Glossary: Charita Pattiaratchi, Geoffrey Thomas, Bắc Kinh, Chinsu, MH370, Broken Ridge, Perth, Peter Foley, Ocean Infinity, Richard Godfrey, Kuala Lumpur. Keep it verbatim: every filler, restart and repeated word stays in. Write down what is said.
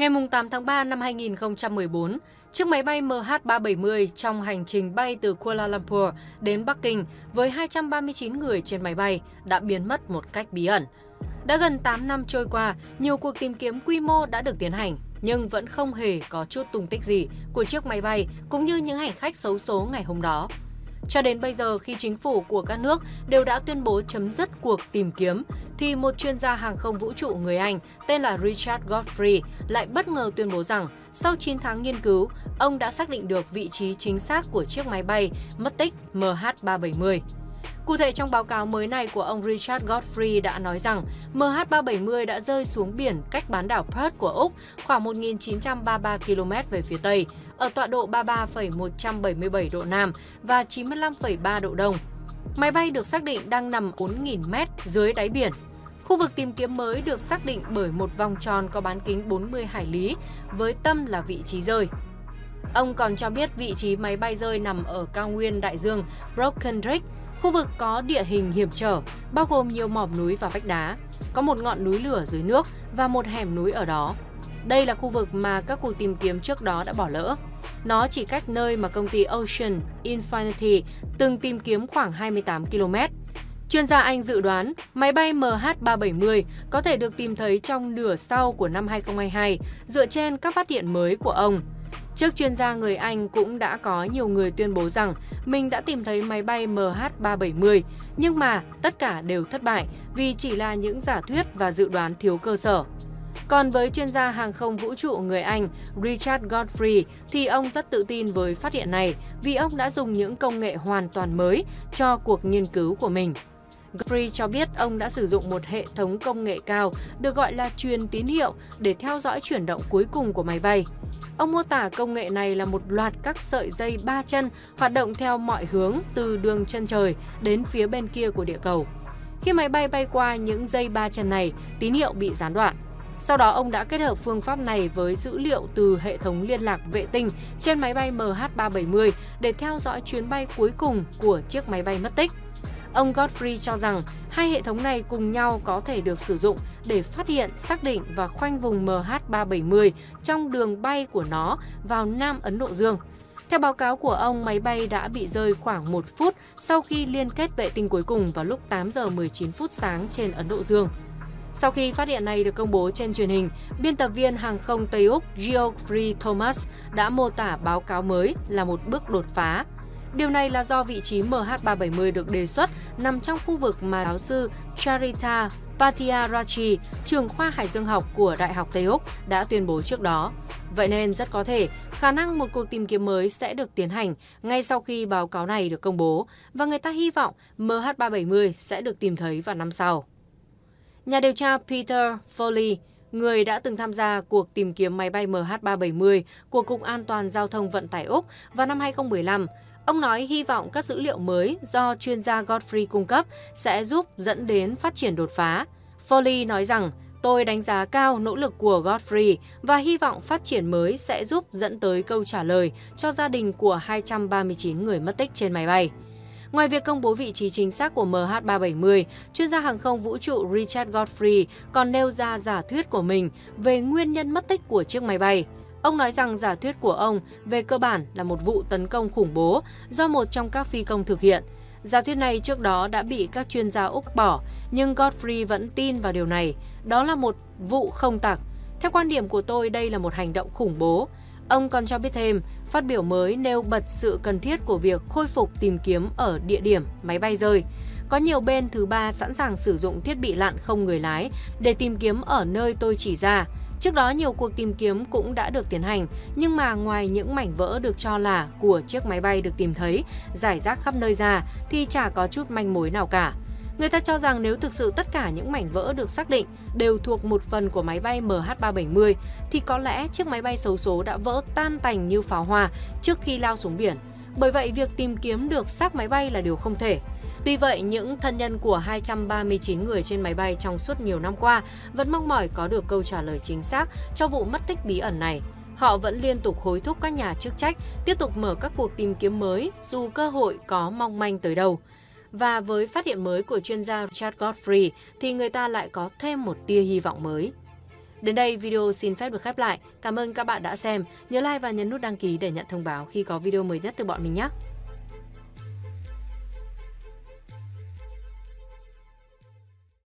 Ngày tám tháng ba năm hai nghìn không trăm mười bốn, chiếc máy bay M H ba bảy không trong hành trình bay từ Kuala Lumpur đến Bắc Kinh với hai trăm ba mươi chín người trên máy bay đã biến mất một cách bí ẩn. Đã gần tám năm trôi qua, nhiều cuộc tìm kiếm quy mô đã được tiến hành, nhưng vẫn không hề có chút tung tích gì của chiếc máy bay cũng như những hành khách xấu số ngày hôm đó. Cho đến bây giờ, khi chính phủ của các nước đều đã tuyên bố chấm dứt cuộc tìm kiếm, thì một chuyên gia hàng không vũ trụ người Anh tên là Richard Godfrey lại bất ngờ tuyên bố rằng sau chín tháng nghiên cứu, ông đã xác định được vị trí chính xác của chiếc máy bay mất tích M H ba bảy không. Cụ thể, trong báo cáo mới này của ông Richard Godfrey đã nói rằng M H ba bảy không đã rơi xuống biển cách bán đảo Perth của Úc khoảng một nghìn chín trăm ba mươi ba ki lô mét về phía Tây, ở tọa độ ba mươi ba phẩy một trăm bảy mươi bảy độ Nam và chín mươi lăm phẩy ba độ Đông. Máy bay được xác định đang nằm bốn nghìn mét dưới đáy biển. Khu vực tìm kiếm mới được xác định bởi một vòng tròn có bán kính bốn mươi hải lý, với tâm là vị trí rơi. Ông còn cho biết vị trí máy bay rơi nằm ở cao nguyên đại dương Broken Ridge, khu vực có địa hình hiểm trở, bao gồm nhiều mỏm núi và vách đá, có một ngọn núi lửa dưới nước và một hẻm núi ở đó. Đây là khu vực mà các cuộc tìm kiếm trước đó đã bỏ lỡ. Nó chỉ cách nơi mà công ty Ocean Infinity từng tìm kiếm khoảng hai mươi tám ki lô mét. Chuyên gia Anh dự đoán máy bay M H ba bảy không có thể được tìm thấy trong nửa sau của năm hai nghìn không trăm hai mươi hai dựa trên các phát hiện mới của ông. Trước chuyên gia người Anh cũng đã có nhiều người tuyên bố rằng mình đã tìm thấy máy bay M H ba bảy không, nhưng mà tất cả đều thất bại vì chỉ là những giả thuyết và dự đoán thiếu cơ sở. Còn với chuyên gia hàng không vũ trụ người Anh Richard Godfrey thì ông rất tự tin với phát hiện này vì ông đã dùng những công nghệ hoàn toàn mới cho cuộc nghiên cứu của mình. Godfrey cho biết ông đã sử dụng một hệ thống công nghệ cao được gọi là truyền tín hiệu để theo dõi chuyển động cuối cùng của máy bay. Ông mô tả công nghệ này là một loạt các sợi dây ba chân hoạt động theo mọi hướng từ đường chân trời đến phía bên kia của địa cầu. Khi máy bay bay qua những dây ba chân này, tín hiệu bị gián đoạn. Sau đó ông đã kết hợp phương pháp này với dữ liệu từ hệ thống liên lạc vệ tinh trên máy bay M H ba bảy không để theo dõi chuyến bay cuối cùng của chiếc máy bay mất tích. Ông Godfrey cho rằng hai hệ thống này cùng nhau có thể được sử dụng để phát hiện, xác định và khoanh vùng M H ba bảy không trong đường bay của nó vào Nam Ấn Độ Dương. Theo báo cáo của ông, máy bay đã bị rơi khoảng một phút sau khi liên kết vệ tinh cuối cùng vào lúc tám giờ mười chín phút sáng trên Ấn Độ Dương. Sau khi phát hiện này được công bố trên truyền hình, biên tập viên hàng không Tây Úc Geoffrey Thomas đã mô tả báo cáo mới là một bước đột phá. Điều này là do vị trí M H ba bảy không được đề xuất nằm trong khu vực mà giáo sư Charita Pattiaratchi, trường khoa Hải dương học của Đại học Tây Úc, đã tuyên bố trước đó. Vậy nên rất có thể khả năng một cuộc tìm kiếm mới sẽ được tiến hành ngay sau khi báo cáo này được công bố và người ta hy vọng M H ba bảy không sẽ được tìm thấy vào năm sau. Nhà điều tra Peter Foley, người đã từng tham gia cuộc tìm kiếm máy bay M H ba bảy không của Cục An toàn Giao thông Vận tải Úc vào năm hai nghìn không trăm mười lăm, ông nói hy vọng các dữ liệu mới do chuyên gia Godfrey cung cấp sẽ giúp dẫn đến phát triển đột phá. Foley nói rằng, tôi đánh giá cao nỗ lực của Godfrey và hy vọng phát triển mới sẽ giúp dẫn tới câu trả lời cho gia đình của hai trăm ba mươi chín người mất tích trên máy bay. Ngoài việc công bố vị trí chính xác của M H ba bảy không, chuyên gia hàng không vũ trụ Richard Godfrey còn nêu ra giả thuyết của mình về nguyên nhân mất tích của chiếc máy bay. Ông nói rằng giả thuyết của ông về cơ bản là một vụ tấn công khủng bố do một trong các phi công thực hiện. Giả thuyết này trước đó đã bị các chuyên gia Úc bỏ, nhưng Godfrey vẫn tin vào điều này. Đó là một vụ không tặc. Theo quan điểm của tôi, đây là một hành động khủng bố. Ông còn cho biết thêm, phát biểu mới nêu bật sự cần thiết của việc khôi phục tìm kiếm ở địa điểm máy bay rơi. Có nhiều bên thứ ba sẵn sàng sử dụng thiết bị lặn không người lái để tìm kiếm ở nơi tôi chỉ ra. Trước đó nhiều cuộc tìm kiếm cũng đã được tiến hành, nhưng mà ngoài những mảnh vỡ được cho là của chiếc máy bay được tìm thấy, rải rác khắp nơi ra thì chả có chút manh mối nào cả. Người ta cho rằng nếu thực sự tất cả những mảnh vỡ được xác định đều thuộc một phần của máy bay M H ba bảy không thì có lẽ chiếc máy bay xấu số đã vỡ tan tành như pháo hoa trước khi lao xuống biển. Bởi vậy, việc tìm kiếm được xác máy bay là điều không thể. Tuy vậy, những thân nhân của hai trăm ba mươi chín người trên máy bay trong suốt nhiều năm qua vẫn mong mỏi có được câu trả lời chính xác cho vụ mất tích bí ẩn này. Họ vẫn liên tục hối thúc các nhà chức trách tiếp tục mở các cuộc tìm kiếm mới dù cơ hội có mong manh tới đâu. Và với phát hiện mới của chuyên gia Richard Godfrey thì người ta lại có thêm một tia hy vọng mới. Đến đây, video xin phép được khép lại. Cảm ơn các bạn đã xem. Nhớ like và nhấn nút đăng ký để nhận thông báo khi có video mới nhất từ bọn mình nhé.